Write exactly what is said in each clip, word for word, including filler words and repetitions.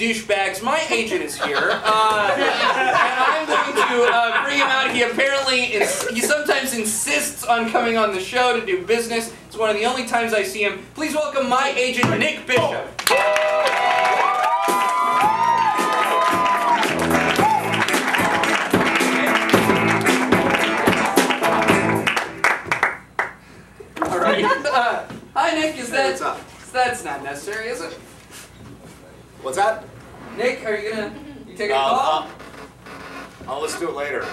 douchebags, my agent is here, uh, and I'm going to uh, bring him out. He apparently, ins he sometimes insists on coming on the show to do business. It's one of the only times I see him. Please welcome my agent, Nick Bishop. All right. Uh, hi, Nick. Is that? What's up? That's not necessary, is it? What's that? Nick, are you gonna you take a uh, call? Uh, oh, let's do it later. uh,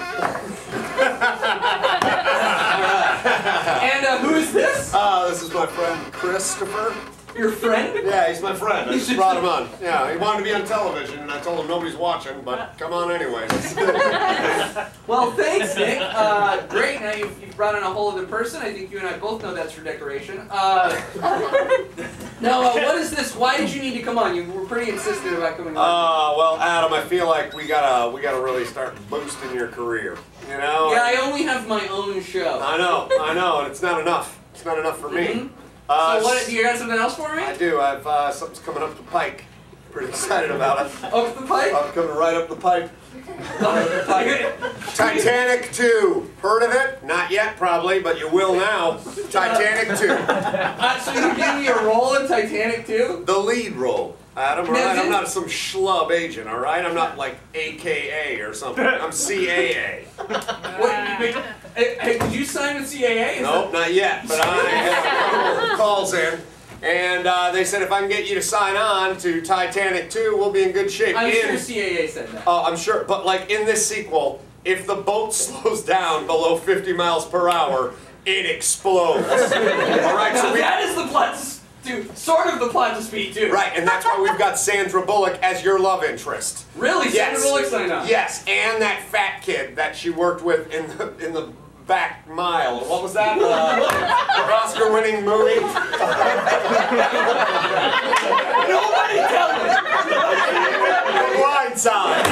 and uh, who is this? Uh, this is my friend Christopher. Your friend? Yeah, he's my friend. I just brought him on. Yeah, he wanted to be on television, and I told him nobody's watching, but come on anyways. Well, thanks, Nick. Uh, great. Now you've, you've brought in a whole other person. I think you and I both know that's for decoration. Uh, now, uh, what is this? Why did you need to come on? You were pretty insistent about coming on. Uh, well, Adam, I feel like we gotta we gotta really start boosting your career. You know? Yeah, I only have my own show. I know, I know, and it's not enough. It's not enough for me. Mm-hmm. Uh, so what, you got something else for me? I do. I've uh, something's coming up the pike. Pretty excited about it. Up the pike? I'm coming right up the pike. Titanic two. Heard of it? Not yet, probably, but you will now. Titanic two. Uh, so you give me a role in Titanic two? The lead role, Adam. All right? I'm not some schlub agent, all right? I'm not like A K A or something. I'm C A A. What? Hey, did you sign with C A A? Nope, not yet, but I have a couple calls in. And uh, they said if I can get you to sign on to Titanic two, we'll be in good shape. I'm in, sure C A A said that. Oh, uh, I'm sure. But like in this sequel, if the boat slows down below fifty miles per hour, it explodes. All right, so we, that is the plot to sort of the plot to Speed two. Right, and that's why we've got Sandra Bullock as your love interest. Really, yes. Sandra Bullock signed on. Yes, and that fat kid that she worked with in the in the. Back Mile. What was that? Uh, the Oscar-winning movie? Nobody tell me! Blindside!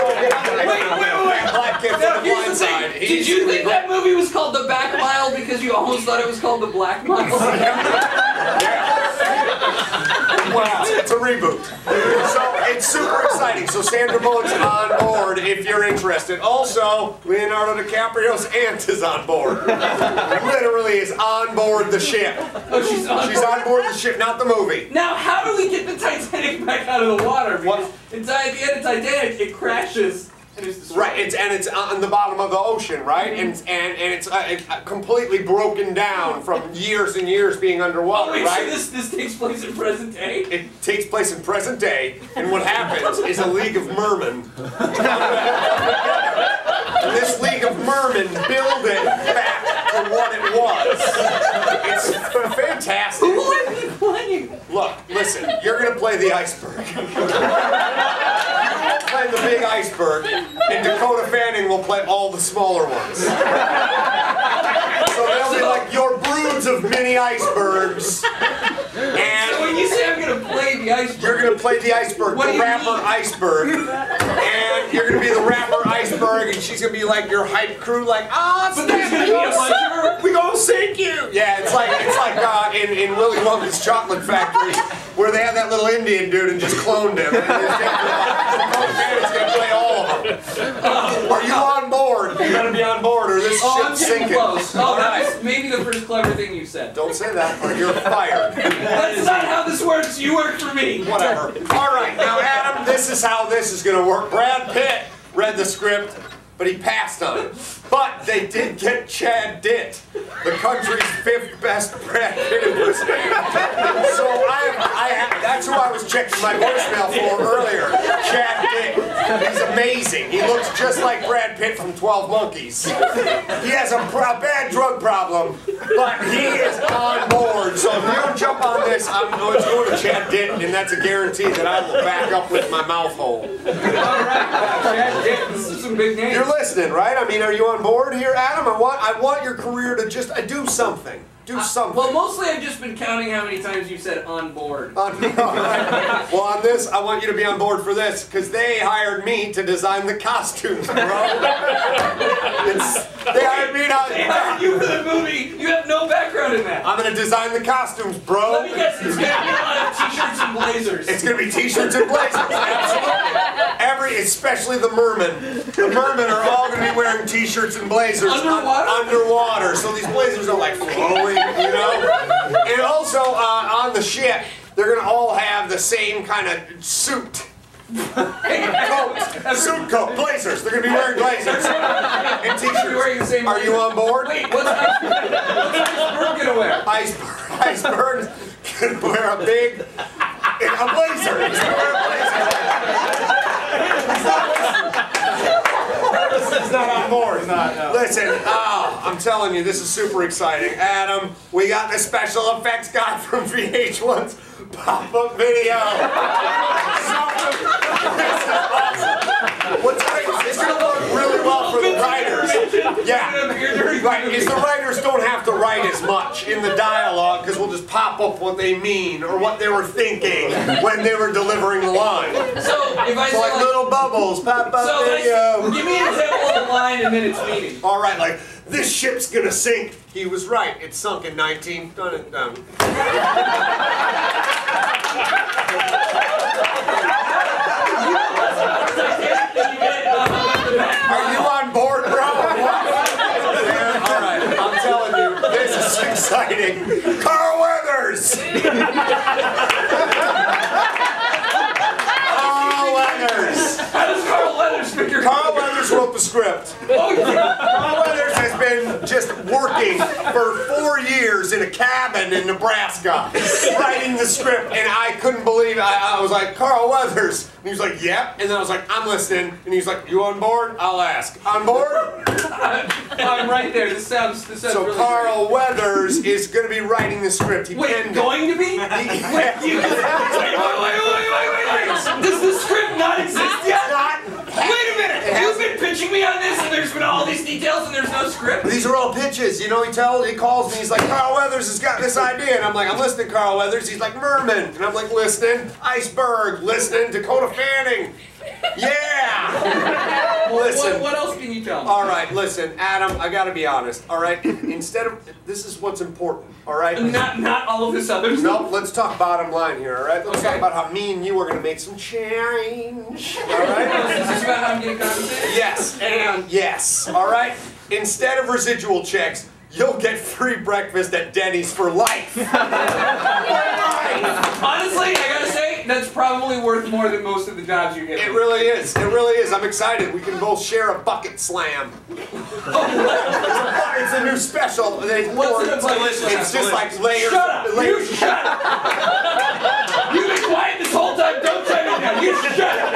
Right. Wait, wait, wait! Black kid from the Blind Side. Did you think that movie was called The Back Mile because you almost thought it was called The Black Mile? Yeah. Wow, it's a reboot. So, it's super exciting, so Sandra Bullock's on board if you're interested. Also, Leonardo DiCaprio's aunt is on board. Literally is on board the ship. Oh, she's on she's board? on board the ship, not the movie. Now, how do we get the Titanic back out of the water? Because at the end of Titanic, it crashes. And it's right, it's, and it's on the bottom of the ocean, right? Mm-hmm. and, and, and it's uh, it, uh, completely broken down from years and years being underwater, oh, wait, right? So this, this takes place in present day? It takes place in present day, and what happens is a league of mermen. And this league of mermen build it back to what it was. It's fantastic. Who would be playing? Look, listen, you're going to play the iceberg. The big iceberg, and Dakota Fanning will play all the smaller ones. So they'll be like your broods of mini icebergs. And so when you say I'm gonna play the iceberg, you're gonna play the iceberg, what the rapper mean? Iceberg, and you're gonna be the rapper iceberg, and she's gonna be like your hype crew, like ah, but there's gonna be a summer. We gonna sink you. Yeah, it's like it's like uh, in in Willy Wonka's Chocolate Factory, where they had that little Indian dude and just cloned him. It's gonna play all of them. Uh, Are you on board? You gotta be on board, or this oh, ship's sinking. Close. Oh, that was maybe the first clever thing you said. Don't say that, or you're fired. That's not how this works. You work for me. Whatever. All right, now Adam, this is how this is gonna work. Brad Pitt read the script, but he passed on it. But they did get Chad Ditt, the country's fifth best Brad Pitt impersonator. So I, I have, that's who I was checking my voicemail for earlier. Chad Ditt. He's amazing. He looks just like Brad Pitt from twelve Monkeys. He has a, a bad drug problem, but he is on board. So if you don't jump on this, I'm going to Chad Ditt, and that's a guarantee that I will back up with my mouth hole. All right, Chad Ditt. This is some big names. You're listening, right? I mean, are you on board here, Adam? I want I want your career to just uh, do something. Do I, something. Well, mostly I've just been counting how many times you said on board. On board. Well, on this, I want you to be on board for this, because they hired me to design the costumes, bro. It's, they hired me to... They hired you for the movie. You have no background in that. I'm going to design the costumes, bro. Let me guess, it's going to be a lot of t-shirts and blazers. It's going to be t-shirts and blazers, absolutely. Every, especially the mermen. The mermen are all going to be wearing t-shirts and blazers. Underwater? Un underwater. So these blazers are like flowing, you know? And also, uh, on the ship, they're going to all have the same kind of suit. Coat. Suit coat. Blazers. They're going to be wearing blazers. And t-shirts. Are you on board? Wait, what's Iceberg going to wear? Iceberg. Iceberg's going to wear a big... A blazer. He's going to wear a blazer. He's not on board. Not, no. Listen, oh, I'm telling you, this is super exciting. Adam, we got the special effects guy from V H one's pop-up video. So, this is awesome. What's great is it's going to look really well for the writers. Yeah. Right, is the writers don't have to write as much in the dialogue, because we'll just pop up what they mean or what they were thinking when they were delivering the line. So, if I so like, like little bubbles, pop up so video. Give me an example of the line and then its meaning. All right, like, this ship's going to sink. He was right. It sunk in nineteen... Done it, done. Are you on board, bro? Yeah, all right, I'm telling you, this is exciting. Carl Weathers! Carl Weathers! How does Carl Weathers figure? Carl Weathers wrote the script. Oh, yeah. Carl Weathers has been just working for four years in a cabin in Nebraska, writing the script, and I couldn't believe it. I, I was like, Carl Weathers. And he was like, yep. And then I was like, I'm listening. And he was like, you on board? I'll ask. On board? I'm, I'm right there. This sounds, this sounds so really Carl great. Weathers is going to be writing the script. He Wait, can going to be? Wait, you, wait, wait, wait, wait, wait, wait. Does the script not exist yet? Not wait a minute. You've been pitching me on this, and there's been all these details, and there's no script. These are all pitches. You know, he, tells, he calls me. He's like, Carl Weathers has got this idea. And I'm like, I'm listening, Carl Weathers. He's like, merman. And I'm like, listening. Iceberg. Listening. Dakota Fanning. Yeah! Listen. What, what else can you tell me? All right, listen, Adam, I gotta be honest, all right? Instead of, this is what's important, all right? Not not all of this other stuff. No, let's talk bottom line here, all right? Let's okay. talk about how me and you are gonna make some change, all right? This is about how I'm getting compensated? Yes, and yes, all right? Instead of residual checks, you'll get free breakfast at Denny's for life. For life. Honestly, I gotta say, that's probably worth more than most of the jobs you get. It really is. It really is. I'm excited. We can both share a bucket slam. Oh, it's a new special. They What's it delicious. It's, it's just like layers. Shut up. Layers. You shut up. You've been quiet this whole time. Don't tell me now. You shut up.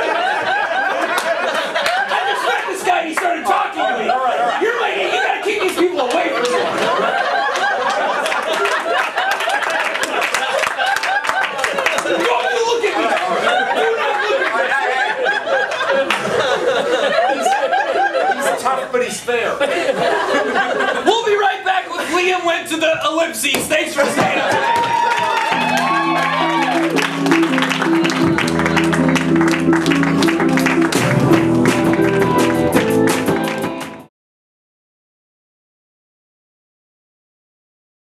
I just met this guy and he started talking to me. All right, all right. You're like, you gotta keep these people away from me. Tough, but he's fair. We'll be right back with Liam went to the ellipses. Thanks for staying up.